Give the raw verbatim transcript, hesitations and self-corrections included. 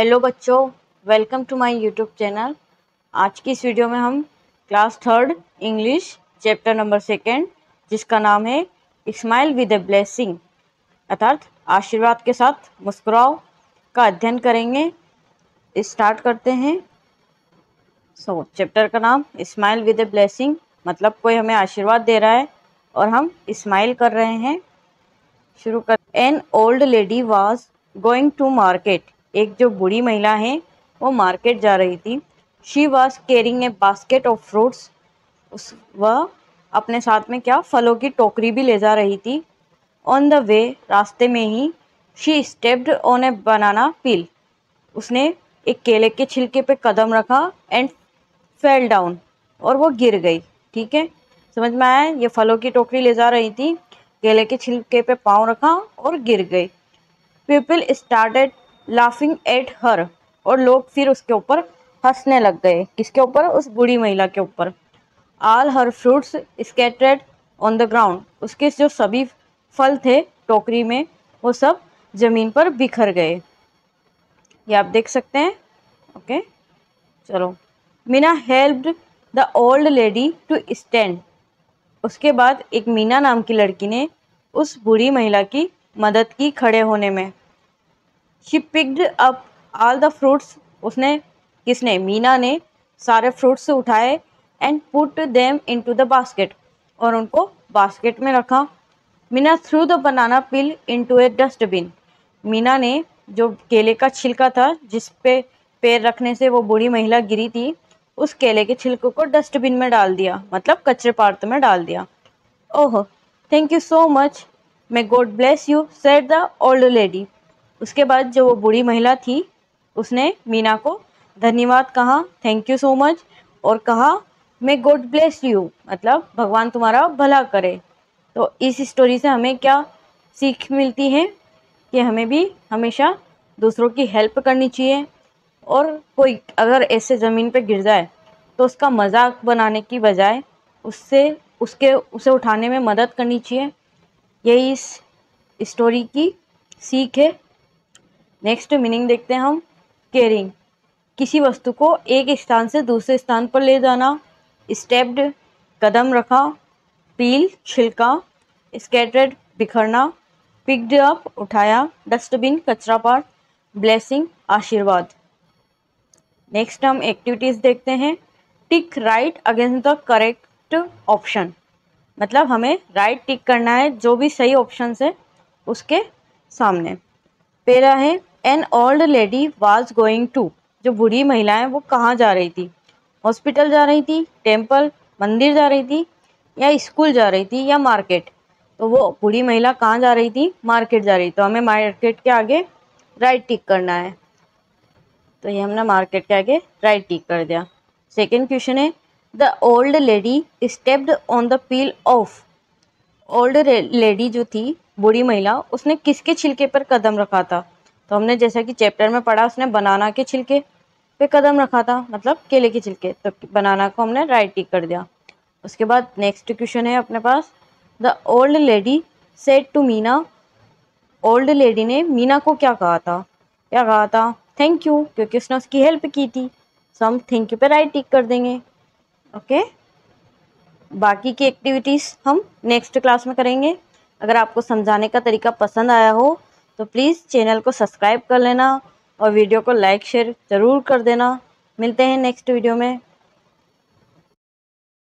Hello बच्चों, welcome to my YouTube channel. आज की इस वीडियो में हम class third English chapter number second, जिसका नाम है स्माइल विद ए ब्लेसिंग अर्थात आशीर्वाद के साथ मुस्कुराओ, का अध्ययन करेंगे। स्टार्ट करते हैं। सो so, चैप्टर का नाम स्माइल विद ए ब्लेसिंग, मतलब कोई हमें आशीर्वाद दे रहा है और हम स्माइल कर रहे हैं। शुरू कर। An old lady was going to market, एक जो बूढ़ी महिला है वो मार्केट जा रही थी। She was carrying a basket of fruits, उस वह अपने साथ में क्या फलों की टोकरी भी ले जा रही थी। ऑन द वे, रास्ते में ही, she stepped on a banana peel, उसने एक केले के छिलके पे कदम रखा। एंड फेल डाउन, और वो गिर गई। ठीक है, समझ में आया? ये फलों की टोकरी ले जा रही थी, केले के छिलके पे पाँव रखा और गिर गई। People started laughing at her, और लोग फिर उसके ऊपर हंसने लग गए। किसके ऊपर? उस बूढ़ी महिला के ऊपर। All her fruits scattered on the ground, उसके जो सभी फल थे टोकरी में वो सब ज़मीन पर बिखर गए। ये आप देख सकते हैं। ओके, चलो। Meena helped the old lady to stand, उसके बाद एक मीना नाम की लड़की ने उस बूढ़ी महिला की मदद की खड़े होने में। She picked up all the fruits, उसने किसने मीना ने सारे फ्रूट्स से उठाए। And put them into the basket, और उनको बास्केट में रखा। Meena threw the banana peel into a dustbin, Meena ने जो केले का छिलका था जिस पे पैर रखने से वो बूढ़ी महिला गिरी थी, उस केले के छिलकों को डस्टबिन में डाल दिया, मतलब कचरे पात्र में डाल दिया। Oh, thank you so much, may God bless you, said the old lady. उसके बाद जो वो बूढ़ी महिला थी उसने मीना को धन्यवाद कहा, थैंक यू सो मच, और कहा मे गॉड ब्लेस यू, मतलब भगवान तुम्हारा भला करे। तो इस स्टोरी से हमें क्या सीख मिलती है कि हमें भी हमेशा दूसरों की हेल्प करनी चाहिए, और कोई अगर ऐसे ज़मीन पे गिर जाए तो उसका मजाक बनाने की बजाय उससे उसके उसे उठाने में मदद करनी चाहिए। यही इस स्टोरी की सीख है। नेक्स्ट मीनिंग देखते हैं हम। कैरिंग, किसी वस्तु को एक स्थान से दूसरे स्थान पर ले जाना। स्टेप्ड, कदम रखा। पील, छिलका। स्कैटर्ड, बिखरना। पिक्ड अप, उठाया। डस्टबिन, कचरा पात्र। ब्लेसिंग, आशीर्वाद। नेक्स्ट हम एक्टिविटीज़ देखते हैं। Tick right against the correct option, मतलब हमें राइट टिक करना है जो भी सही ऑप्शन है उसके सामने। पहला है an old lady was going to, जो बूढ़ी महिला है वो कहाँ जा रही थी? हॉस्पिटल जा रही थी, टेम्पल मंदिर जा रही थी, या स्कूल जा रही थी, या मार्केट? तो वो बूढ़ी महिला कहाँ जा रही थी? मार्केट जा रही थी। तो हमें मार्केट के आगे राइट टिक करना है, तो ये हमने मार्केट के आगे राइट टिक कर दिया। सेकेंड क्वेश्चन है the old lady stepped on the peel of, old lady जो थी बूढ़ी महिला उसने किसके छिलके पर कदम रखा था? तो हमने जैसा कि चैप्टर में पढ़ा उसने बनाना के छिलके पे कदम रखा था, मतलब केले के छिलके। तो बनाना को हमने राइट टिक कर दिया। उसके बाद नेक्स्ट क्वेश्चन है अपने पास the old lady said to Meena, old lady ने मीना को क्या कहा था? क्या कहा था? थैंक यू, क्योंकि उसने उसकी हेल्प की थी। सो हम थैंक यू पे राइट टिक कर देंगे। ओके, बाकी की एक्टिविटीज़ हम नेक्स्ट क्लास में करेंगे। अगर आपको समझाने का तरीका पसंद आया हो तो प्लीज़ चैनल को सब्सक्राइब कर लेना और वीडियो को लाइक शेयर ज़रूर कर देना। मिलते हैं नेक्स्ट वीडियो में।